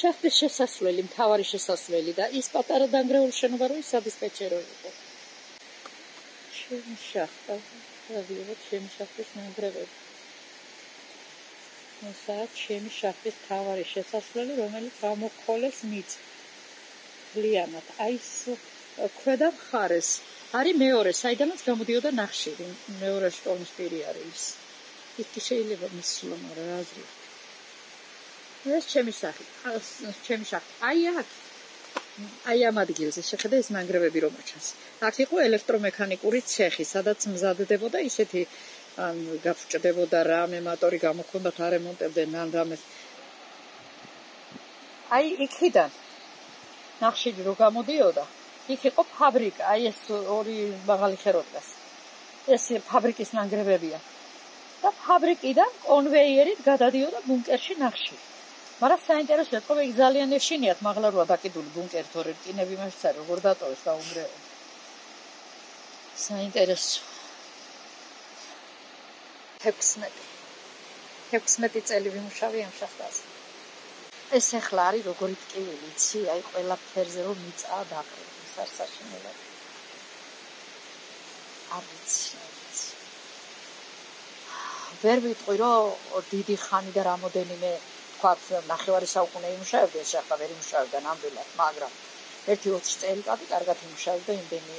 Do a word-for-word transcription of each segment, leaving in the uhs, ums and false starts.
შახტის შესასვლელი, მთავარი შესასვლელი და ის პატარა დანგრეული შენობა რო ის სადისპეჩერო იყო. Ჩემი შახტა, დავიღოთ ჩემი შახტის ნანგრევები. მოსაა ჩემი შახტის მთავარი შესასვლელი, რომელიც ამოყოლეს მიწ. ლიანად, აი ეს ქვედა მხარეს არის მეორე, საიდანაც გამოდიოდა ნახშირი, მეორე შტონის პირი არის ის. Იქ შეიძლება მისვლა, მაგრამ აზრი ეს ჩემი სახი, ჩემი შახტი. აი აქ, აი ამ ადგილზე შეხედე ეს ნანგრევები რომ ჩანს. აქ იყო ელექტრომექანიკური ცეხი, სადაც მზადდებოდა ისეთი ან გაფუჭდებოდა რამე, მოტორი გამოქონდათ, არემონტებდნენ ან რამეს. აი იქიდან ნახშირი რო გამოდიოდა, იქ იყო ფაბრიკა, აი ეს ორი მაღალი ხეროთკას. ეს ფაბრიკის ნანგრევებია. და ფაბრიკიდან კონვეიერით გადადიოდა ბუნკერში ნახშირი. მაგრამ საინტერესო იყო იქ ძალიან ეშინიათ მაღლაროა დაკიდული ბუნკერი თორე რკინები მას არ როგორ დატოვეს და უმრეო საინტერესო ექვსმეტი ექვსმეტი წელი ვიმუშავე ამ შახტაზე ეს ახლა არის როგორი ტკივილი იცი აი ყველა ფერზე რომ მიწაა დაყრილი სარსაშინელად არ ვიცი ვერ ვიტყვი რომ დიდი ხანი და რამოდენიმე Quite ნახევარი საუკუნე იმუშავებდა ეს შახტა ვერ იმუშავებდა ნამდვილად მაგრამ ერთი ოცი წელი კაცი კარგად იმუშავებდა იმდენი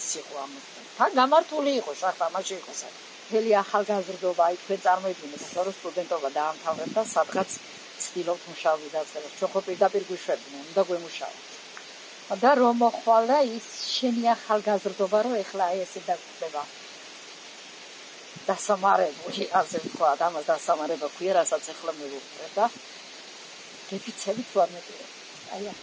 ის იყო ამიტომ თან გამართული იყო შახტა მაშინ იყო თელი ახალგაზრდობა აი თქვენ წარმოიდგინეთ რომ სტუდენტობა დაამთავრეთ და სადღაც ცდილობთ მუშაობი დაწეროთ ჩვენ ხო პირდაპირ გვიშვებდნენ უნდა გვემუშაოთ და რომ მოხვალა ის შენი ახალგაზრდობა რომ ეხლა აი ესე დაგხვდება დასამარებული ასე თქვა ამას დასამარება ქვია რასაც ახლა მივუყრებ და გეფიცებით ვარ მეტყვი აი აქ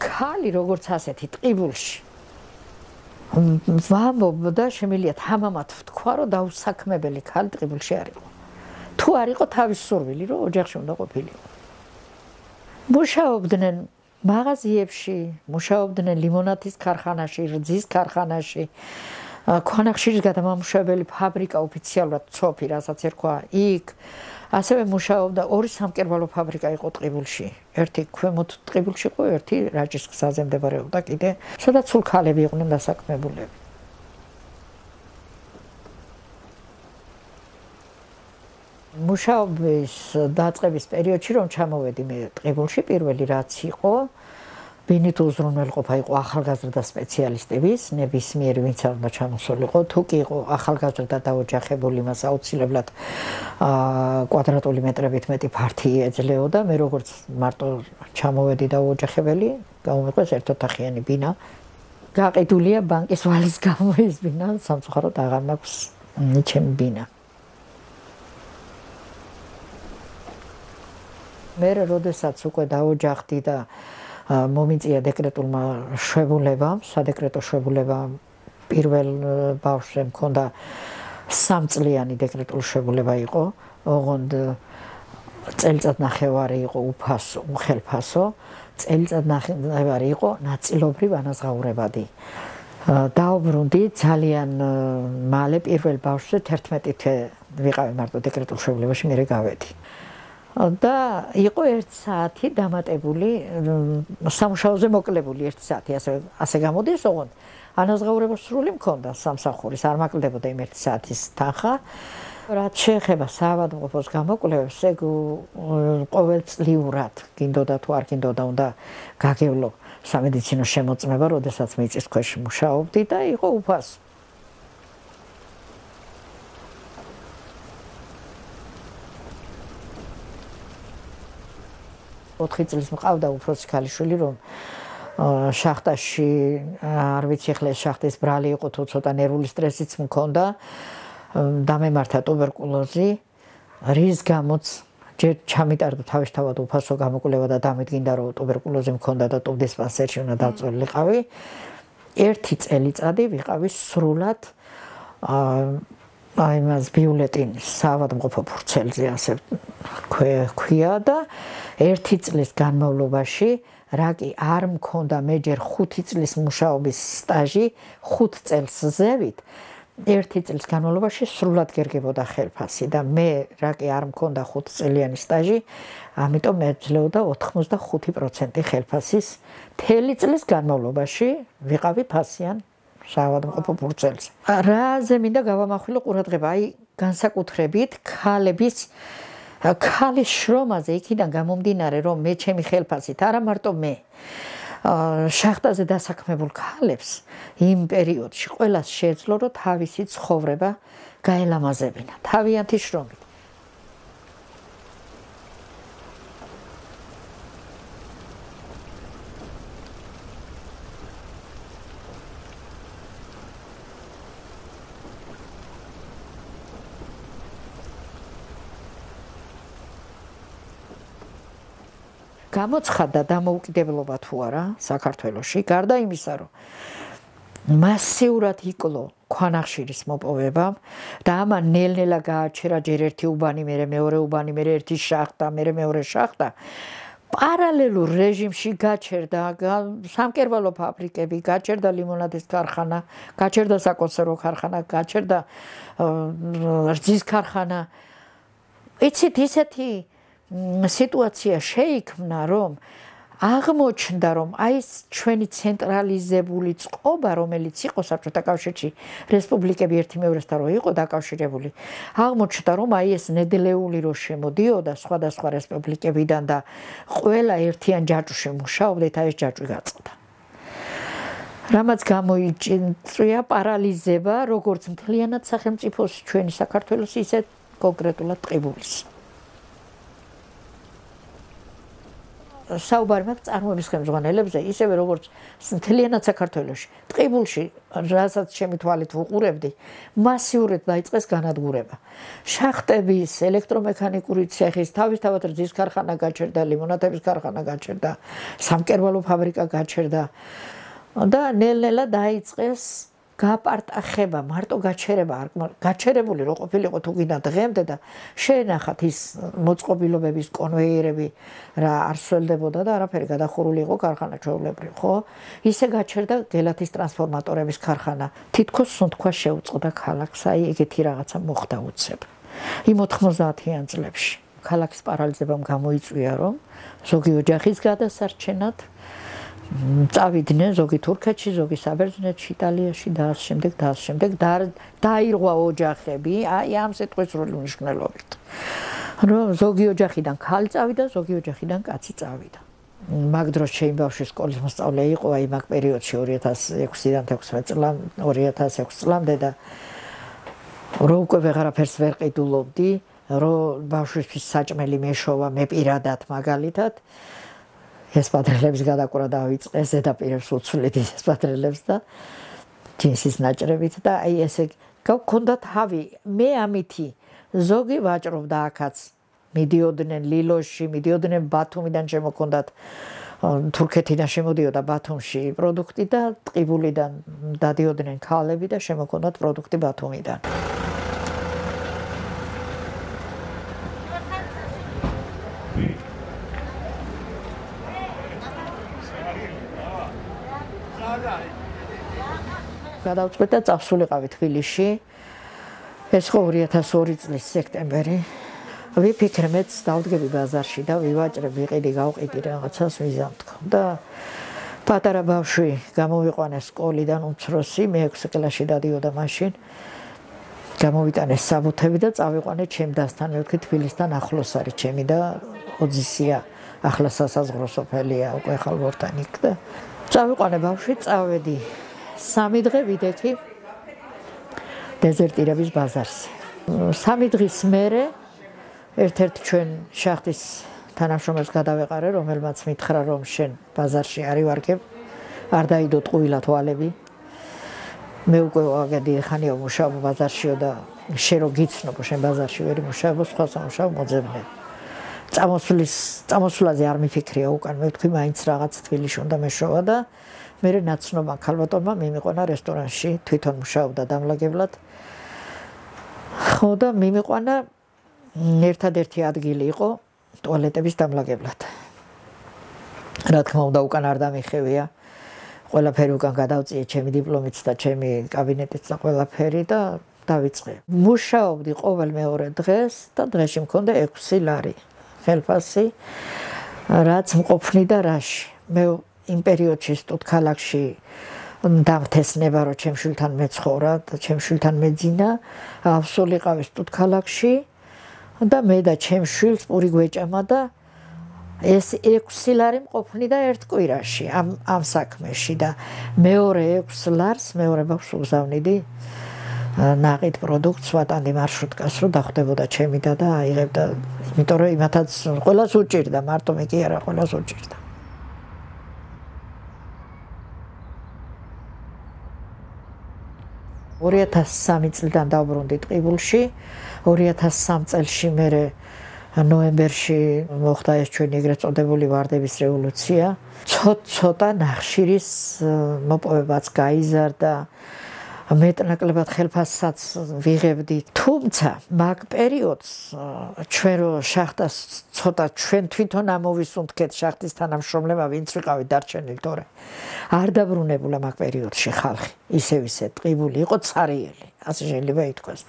დასწორე ქალი როგორც ასეთი ტყიბულში ვამბობდა შემიძლიათ ჰამამად ვთქვა რომ დაუსაქმებელი ქალი ტყიბულში არ იყო. თუ არ იყო თავის სურვილი რომ ოჯახში უნდა ყოფილიყო. მუშაობდნენ მაღაზიებში, მუშაობდნენ ლიმონადის ქარხანაში, რძის ქარხანაში. ქვანახშირის გადამამუშავებელი ფაბრიკა ოფიციალურად ცოფი, რასაც ერქვა იქ. ასევე მუშაობდა ორი სამკერვალო ფაბრიკა იყო ტყიბულში. ერთი ქვემოთ ტყიბულში იყო, ერთი რაჭის გზაზე მდებარეობდა კიდე, სადაც სულ ქალები იყვნენ დასაქმებულები. მუშაობის დაწყების პერიოდში რომ ჩამოვედი მე ტყიბულში, პირველი რაც იყო ბინით უზრუნველყოფა იყო ახალგაზრდა სპეციალისტების, ნებისმიერი ვინც არ უნდა ჩამოსულიყო, თუ კი იყო ახალგაზრდა დაოჯახებული, მას აუცილებლად კვადრატული მეტრებით მეტი ფართი ეძლეოდა, მე როგორც მარტო ჩამოვედი დაოჯახებელი, გამომიყვეს ერთოთახიანი ბინა. გაყიდულია ბანკის ვალის გამო ეს ბინა, სამწუხაროდ აღარ მაქვს ჩემი ბინა. მე როდესაც უკვე დაოჯახდი და მომიწია დეკრეტულმა შვებულებამ, სადეკრეტო შვებულება პირველ ბავშვზე მქონდა სამწლიანი დეკრეტული შვებულება იყო, ოღონდ წელიწადნახევარი იყო უფასო, უხელფასო, წელიწადნახევარი იყო ნაწილობრივ ანაზღაურებადი. დაუბრუნდი ძალიან მალე პირველ ბავშვზე თერთმეტი ვიყავი მარტო დეკრეტულ შვებულებაში მერე გავედი. და იყო ერთი საათი დამატებული სამუშაოზე მოკლებული ერთი საათი ასე ასე გამოდის ოღონდ ანაზღაურება სრული მქონდა სამსახურის არ მაკლდებოდა იმ ერთი საათის თანხა რაც შეეხება საავადმყოფოს გამოკვლევებს ეგ ყოველწლიურად გინდოდა თუ არ გინდოდა უნდა გაგევლო სამედიცინო შემოწმება როდესაც მიწის ქვეშ მუშაობდი და იყო უფასო ოთხი წლის მყავდა უფროსი ქალიშვილი რომ შახტაში არ ვიცი ხლეს შახტის ბრალი იყო თუ ცოტა ნერვული სტრესიც მქონდა დამემართა ტუბერკულოზი რის გამოც ჯერ ჩამიტარდა თავისთავად უფასო გამოკვლევა და დამედგინდა რომ ტუბერკულოზი მქონდა და ტუბდისპანსერში უნდა დაწოლიყავი ერთი წელიწადი ვიყავი სრულად აი მას ვიოლეტინის საავადმყოფო ფურცელზე ასე ქვია და ერთი წლის განმავლობაში რა კი არ მქონდა მეჯერ ხუთი წლის მუშაობის სტაჟი ხუთ წელს ზევით ერთი წლის განმავლობაში სრულად გერგებოდა ხელფასი და მე რა კი არ მქონდა ხუთ წელიანი სტაჟი ამიტომ ეძლეოდა ოთხმოცდახუთი პროცენტი ხელფასის მთელი წლის განმავლობაში ვიყავი ფასიან საავადმყოფო ფურცელზე. Რაზე მინდა გავამახვილო ყურადღება, აი განსაკუთრებით ქალების ქალის შრომაზე იქიდან გამომდინარე, რომ მე ჩემი ხელფასით არა მარტო მე შახტაზე დასაქმებულ ქალებს იმ პერიოდში ყველას შეეძლო, რომ თავისი ცხოვრება გაელამაზებინა თავიანთი შრომით. გამოცხადდა დამოუკიდებლობა თუ არა საქართველოში, გარდა იმისა, რომ მასიურად იკლო ქვანახშირის მოპოვებამ და ამან ნელ-ნელა გააჩერა ჯერ ერთი უბანი, მერე მეორე უბანი, მერე ერთი შახტა, მერე მეორე შახტა. პარალელურ რეჟიმში გაჩერდა სამკერვალო ფაბრიკები, გაჩერდა ლიმონადის ქარხანა, გაჩერდა საკონსერვო ქარხანა, გაჩერდა რძის ქარხანა. იცით ისეთი სიტუაცია შეიქმნა, რომ აღმოჩნდა, რომ აი ეს ჩვენი ცენტრალიზებული წყობა, რომელიც იყო საბჭოთა კავშირში, რესპუბლიკები ერთიმეორესთან რო იყო დაკავშირებული, აღმოჩნდა, რომ აი ეს ნედლეული რო შემოდიოდა სხვადასხვა რესპუბლიკებიდან და ყველა ერთიან ჯაჭვში მუშაობდით, აი ეს ჯაჭვი გაწყდა. რამაც გამოიწვია პარალიზება, როგორც მთლიანად სახელმწიფოს ჩვენი საქართველოს, ისე კონკრეტულად ტყიბულის. საუბარი მაქვს წარმოების ხელმძღვანელებზე, ისევე როგორც მთლიანად საქართველოში. ტყიბულში, რასაც ჩემი თვალით ვუყურებდი, მასიურად დაიწყეს განადგურება. შახტების, ელექტრომექანიკური ცეხის, თავისთავად რძის ქარხანა გაჩერდა, ლიმონადების ქარხანა გაჩერდა, სამკერვალო ფაბრიკა გაჩერდა და ნელ-ნელა დაიწყეს გაპარტახება, მარტო გაჩერება არ გაჩერებული რო ყოფილიყო თუ გინდა დღემდე და შეენახათ ის მოწყობილობების კონვეიერები რა არსებდებოდა და არაფერი გადახურული იყო ქარხანაჩვეულებრივ, ხო? ისე გაჩერდა გელათის ტრანსფორმატორების ქარხანა. თითქოს სუნთქვა შეუწყდა ქალაქს, აი ეგეთი რაღაცა მოხდა უცებ. იმ ოთხმოცდაათიან წლებში ქალაქის პარალიზებამ გამოიწვია, რომ ზოგი ოჯახის გადასარჩენად წავიდნენ ზოგი თურქეთში, ზოგი საბერძნეთში, იტალიაში და ამ შემდეგ და ამ შემდეგ დაირღვა ოჯახები, აი ამ სიტყვის როლი მნიშვნელოვანი. რომ ზოგი ოჯახიდან ქალი წავიდა, ზოგი ოჯახიდან კაცი წავიდა. მაგ დროს შეიმბავში სკოლის მოსწავლე იყო, აი მაგ პერიოდში ორი ათას ექვსიდან თექვსმეტ წლამდე, ორი ათას ექვსი წლამდე და რო უკვე ვეღარაფერს ვერ ყიდულობდი, რო ბავშვისთვის საჭმელი მეშოვა მე პირადად მაგალითად ეს პატრელებს გადაკვრა დაიწყეს, ზედაპირებს უცვლეთ ეს პატრელებს და ჯინსის ნაჭრებით და აი ესე გქონდა თავი. მე ამითი ზოგი ვაჭრობდა აქაც. მიდიოდნენ ლილოში, მიდიოდნენ ბათუმიდან, შემოქონდათ თურქეთიდან შემოდიოდა ბათუმში პროდუქტი და ტყიბულიდან დადიოდნენ ქალები და შემოქონდათ პროდუქტი ბათუმიდან. გადავწყვიტე და წავსულიყავი თბილისში. ეს ხო ორი ათას ორი წლის სექტემბერი. ვიფიქრე მეც დავდგები ბაზარში და ვივაჭრებ, ვიყიდი, გავყიდი რაღაცას ვიზამთქო და პატარა ბავშვი გამოვიყვანე სკოლიდან უმცროსი, მეექვსე კლასში დადიოდა მაშინ. გამოვიტანე საბუთები და წავიყვანე ჩემ დასთან, მეთქი თბილისთან ახლოს არის ჩემი და ოძისია, ახლა სასაზღვრო სოფელია, უკვე ახალ ვორთან იქ და წავიყვანე ბავშვი, წავედი სამი დღე ვიდეთი დეზერტირების ბაზარზე. სამი დღის მერე ერთ-ერთ ჩვენ შახტის თანამშრომელს გადავეყარე, რომელმაც მითხრა, რომ შენ ბაზარში არ ივარგებ, არ დაიდო ტყუილა თვალები. მე უკვე აგედი ხანია მუშაობ ბაზარშიო და შე რო გიცნობ, შენ ბაზარში ვერ იმუშაობ, სხვა სამუშაო მოძებნე. წამოსulis წამოსულაზე არ მიფიქრია უკან, მე ვთქვი მაინც რაღაც თბილისში უნდა მეშოვა და მერე ნაცნობმა ქალბატონმა მიმიყვანა რესტორანში, თვითონ მუშაობდა დამლაგებლად. ხო და მიმიყვანა ერთადერთი ადგილი იყო ტუალეტების დამლაგებლად. Რა თქმა უნდა უკან არ დამიხევია. Ყველაფერი უკან გადავწიე ჩემი დიპლომიც და ჩემი კაბინეტიც და ყველაფერი და დავიწყე. Მუშაობდი ყოველ მეორე დღეს და დღეში მქონდა ექვსი ლარი. Ხელფასი რაც მყოფნიდა რაში. მე იმ პერიოდში სტუდ ქალაქში დამთესნება რომ ჩემ შვილთან მეცხოვრა და ჩემ შვილთან მეძინა ავსულიყავი სტუდ ქალაქში და მე და ჩემ შვილს პური გვეჭამა და ეს ექვსი ლარი მყოფნიდა ერთ კვირაში ამ ამ საქმეში და მეორე ექვსი ლარს მეორე ბავშვს უგზავნიდი ნაყით პროდუქტს ვატანდი მარშრუტკას რომ დახვდებოდა ჩემი და და აიღებდა იმიტომ რომ იმათაც ყველას უჭირდა მარტო მე კი არა ყველას უჭირდა ორი ათას სამი წლიდან დავბრუნდი ტყიბულში ორი ათას სამი წელში მე ნოემბერში მოხდა ეს ჩვენი ეგრეთ წოდებული ვარდების რევოლუცია ცოტა ნახშირის მოპოვებაც გაიზარდა მეტნაკლებად ხელფასსაც ვიღებდი თუმცა მაგ პერიოდს ჩვენ რო შახტას ცოტა ჩვენ თვითონ ამოვისუნთქეთ შახტის თანამშრომლება ვინც ვიყავით დარჩენილი თორე არ დაბრუნებულა მაგ პერიოდში ხალხი ისევ ისე ტყიბული იყო ცარიელი ასე შეიძლება ითქვას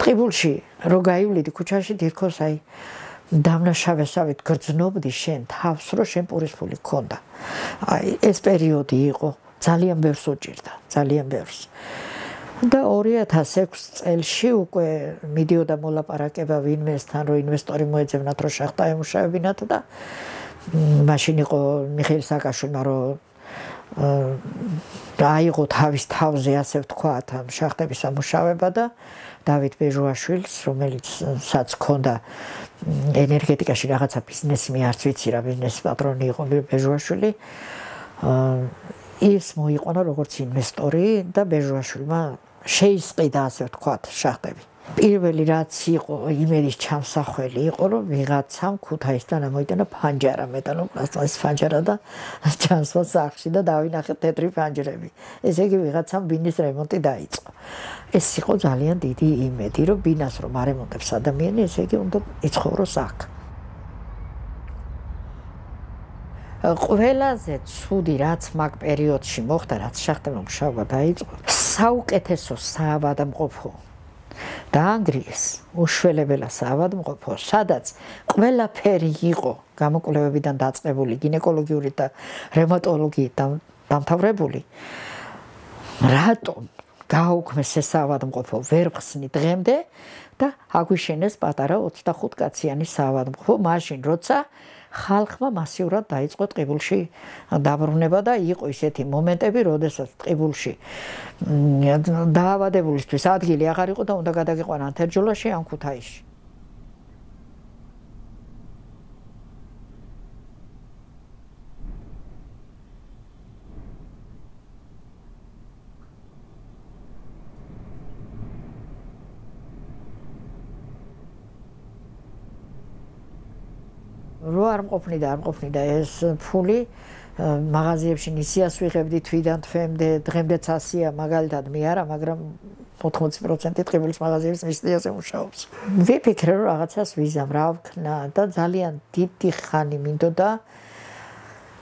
ტყიბულში რო გაივლიდი ქუჩაში თითქოს აი დამნაშავესავით გრძნობდი შენ თავს რო შენ პურის ფული გქონდა აი ეს პერიოდი იყო ძალიან ბევრს უჭირდა ძალიან ბევრს და ორი ათას ექვსი წელში უკვე მიდიოდა მოლაპარაკება ვინმესთან რომ ინვესტორი მოეძებნათ რომ შახტა ემუშავებინათ და მაშინ იყო მიხეილ სააკაშვილმა რომ დაიღო თავის თავზე ასე ვთქვათ ამ შახტების ამუშავება და დავით ბეჟუაშვილს რომელიც საც ქონდა ენერგეტიკაში რაღაცა ბიზნესი მე არც ვიცი რა ბიზნეს პატრონი იყო ბეჟუაშვილი ის მოიყვანა როგორც ინვესტორი და ბეჟუაშვილმა შეისყიდა ასე ვთქვათ შახტები. პირველი რაც იყო იმერის ჩამსახველი იყო რომ ვიღაცამ ქუთაისთან ამოიტანა ფანჯარა, მეტალოპლასტმასის ფანჯარა და ჩანსვა სახლში და დავინახე თეთრი ფანჯრები. ესე იგი ვიღაცამ ბინის რემონტი დაიწყო. ეს იყო ძალიან დიდი იმედი რომ ბინას რომ არემონტებს ადამიანი, ესე იგი უნდა იცხოვროს აქ. ყველაზე ცუდი რაც მაგ პერიოდში მოხდა, რაც შახტებმა მუშაობა დაიწყო, საუკეთესო საავადმყოფო და ანგრიის უშველებელა საავადმყოფო, სადაც ყველაფერი იყო გამოკვლევებიდან დაწყებული, გინეკოლოგიური და რევმატოლოგიით დამთავრებული. რატომ გააუქმეს ეს საავადმყოფო ვერ ხსნით დღემდე და აგვიშენეს პატარა ოცდახუთ კაციანი საავადმყოფო, მაშინ როცა ხალხმა მასიურად დაიწყო ტყიბულში დაბრუნება და იყო ისეთი მომენტები, როდესაც ტყიბულში დაავადებულისთვის ადგილი აღარ იყო და უნდა გადაგიყვანან თერჯოლაში ან ქუთაისში. რო არ მყოფნიდა, არ მყოფნიდა ეს ფული მაღაზიებში ნისიას ვიღებდი თვიდან თვემდე, დღემდეც ასია მაგალითად მე არა, მაგრამ ოთხმოცი პროცენტი ტყიბულის მაღაზიებს ნისიას ემუშაობს. ვიფიქრე რომ რაღაცას ვიზამ რა ვქნა და ძალიან დიდი ხანი მინდოდა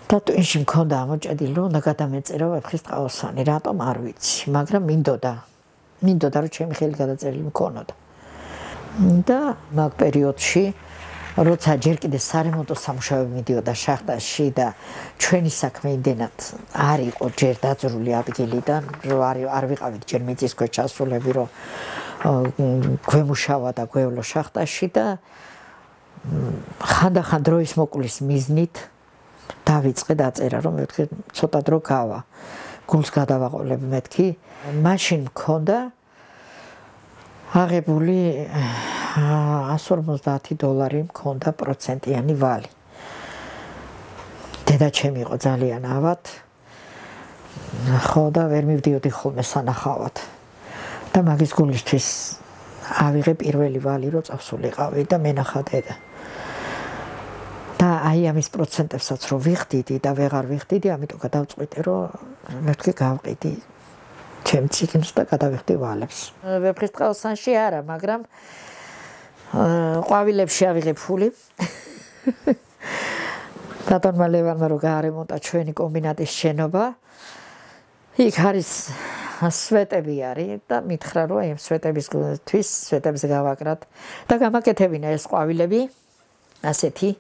და ტვინში მქონდა ამოჭედილი რომ უნდა გადამეწერა ვეფხის ტყაოსანი, რატომ არ ვიცი, მაგრამ მინდოდა. მინდოდა რომ ჩემი ხელი გადაწერილი მქონოდა. და მაგ პერიოდში როცა ჯერ კიდე სარემონტო სამუშაოები მიდიოდა შახტაში და ჩვენი საქმე იმდენად არ იყო ჯერ დაძრული ადგილიდან, რომ არ ვიყავით ჯერ მიწისქვეშ ჩასულები, რომ გვემუშავა და გვევლო შახტაში და ხანდახან დროის მოკვლის მიზნით დავიწყე დაწერა, რომ მეთქი ცოტა დრო გავა. გულს გადავაყოლებ მეთქი. მაშინ მქონდა აღებული ას ორმოცდაათი დოლარი მქონდა პროცენტიანი ვალი. დედაჩემი იყო ძალიან ავად. ხო და ვერ მივდიოდი ხოლმე სანახავად. და მაგის გულისთვის ავიღე პირველი ვალი, რომ წავსულიყავი და მენახა დედა. და აი ამის პროცენტებსაც რო ვიხდიდი და ვეღარ ვიხდიდი, ამიტომ გადავწყვიტე, რომ მეთქი გავყიდი ჩემ ციგნს და გადავიხდი ვალებს. Ვეფხის ტყავსანში არა, მაგრამ ყვავილებში ავიღე ფული. Დატანმა ლევანმა რო გაარემონტა ჩვენი კომბინატის შენობა. იქ არის სვეტები არის და მითხრა რომ აი სვეტებისთვის სვეტებს გავაკრათ და გამაკეთებინა ეს ყვავილები ასეთი.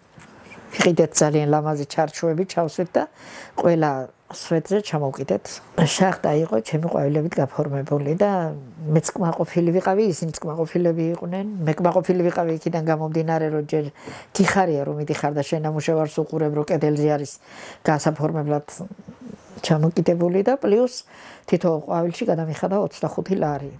ვიყიდეთ ძალიან ლამაზი ჩარჩოები, ჩავსვით და ყველა სვეტზე ჩამოვყიდეთ. შახტა იყო ჩემი ყვავილებით გაფორმებული და მეც კმაყოფილი ვიყავი, ისინიც კმაყოფილები იყვნენ. მე კმაყოფილი ვიყავი იქიდან გამომდინარე, რომ ჯერ გიხარია რომ მიდიხარ და შენამუშევარს უყურებ, რომ კედელზე არის გასაფორმებლად ჩამოკიდებული და პლუს თითოეულ ყვავილში გადამიხადა ოცდახუთი ლარი.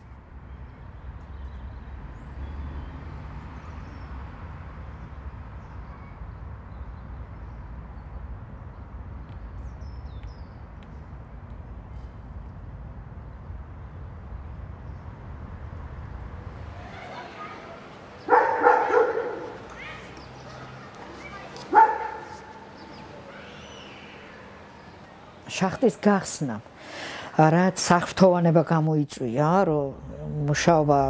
Შახტის გახსნა. Რაც საღვთოვანება გამოიწვია, რომ მუშაობა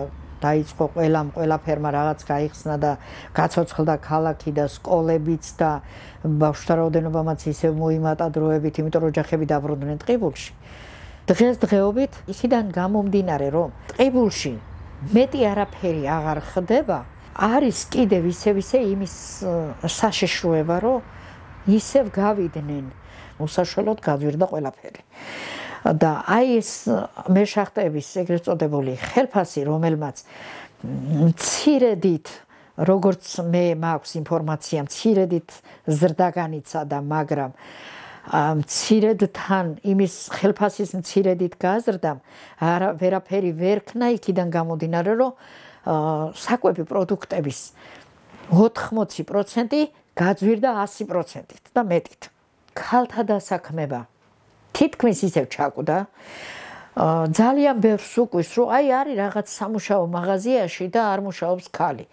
დაიწყო ყველამ, ყველა ფერმა რაღაც გაიხსნა და გაცოცხლდა ქალაქი და სკოლებიც და ბავშვთა რაოდენობამაც ისევ მოიმატა დროებით, იმიტომ რომ ოჯახები დაბრუნდნენ ტყიბულში. დღეს დღეობით იქიდან გამომდინარე, რომ ტყიბულში მეტი არაფერი აღარ ხდება, არის კიდევ ისევ ისე იმის საშიშროება, რომ ისევ გავიდნენ. Უსაშველოდ გაძვირდა ყველაფერი. და აი ეს მეშახტების ეგრეთ წოდებული ხელფასი, რომელმაც მცირედით, როგორც მე მაქვს ინფორმაცია, მცირედით ზრდა განიცადა, მაგრამ მცირედთან იმის ხელფასის მცირედით გაზრდა, ვერაფერი ვერ ქნა იქიდან გამომდინარე, რომ საკვები პროდუქტების ოთხმოცი პროცენტი გაძვირდა ასი პროცენტით და მეტით. Ქალთა დასაქმება თითქმის ისევ ჩაკვდა. ძალიან ბევრს უკვის, რომ აი არის რაღაც სამუშაო მაღაზიაში და არ მუშაობს ქალი.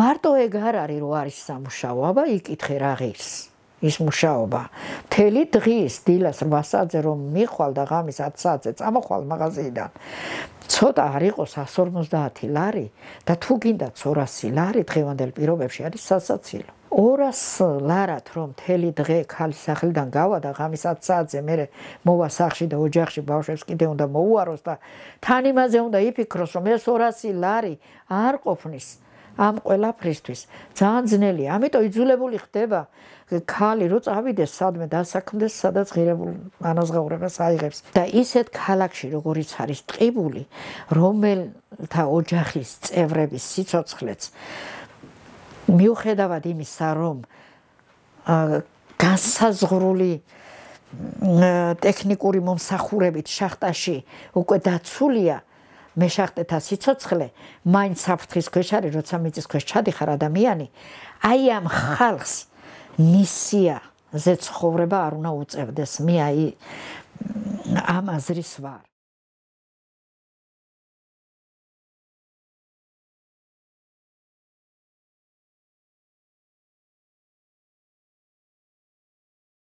მარტო ეგ არ არის, რომ არის სამუშაო, აბა იკითხე რა ღირს ის მუშაობა. მთელი დღის დილას რვა საათზე რომ მიხვალ და ღამის ათი საათზე წამოხვალ მაღაზიიდან. ცოტა არ იყოს ასი ორმოცდაათი ლარი და თუ გინდათ ორასი ლარი დღევანდელ პირობებში არის სასაცილო. ორასი ლარად რომ მთელი დღე ქალის სახლიდან გავა და ღამის ათი საათზე მერე მოვა სახლში და ოჯახში ბავშვებს კიდე უნდა მოუაროს და თან იმაზე უნდა იფიქროს, რომ ეს ორასი ლარი არ ყოფნის ამ ყველაფრისთვის. ძალიან ძნელი, ამიტომ იძულებული ხდება ქალი რო წავიდეს სადმე დასაქმდეს, სადაც ღირებულ ანაზღაურებას აიღებს. და ისეთ ქალაქში, როგორიც არის ტყიბული, რომელთა ოჯახის წევრების სიცოცხლეც მიუხედავად იმისა, რომ განსაზღვრული ტექნიკური მომსახურებით შახტაში უკვე დაცულია მეშახტეთა სიცოცხლე, მაინც საფრთხის ქვეშ არის, როცა მიწის ქვეშ ჩადიხარ ადამიანი, აი ამ ხალხს მისიაზე ცხოვრება არ უნდა უწევდეს, მე აი ამ აზრის ვარ.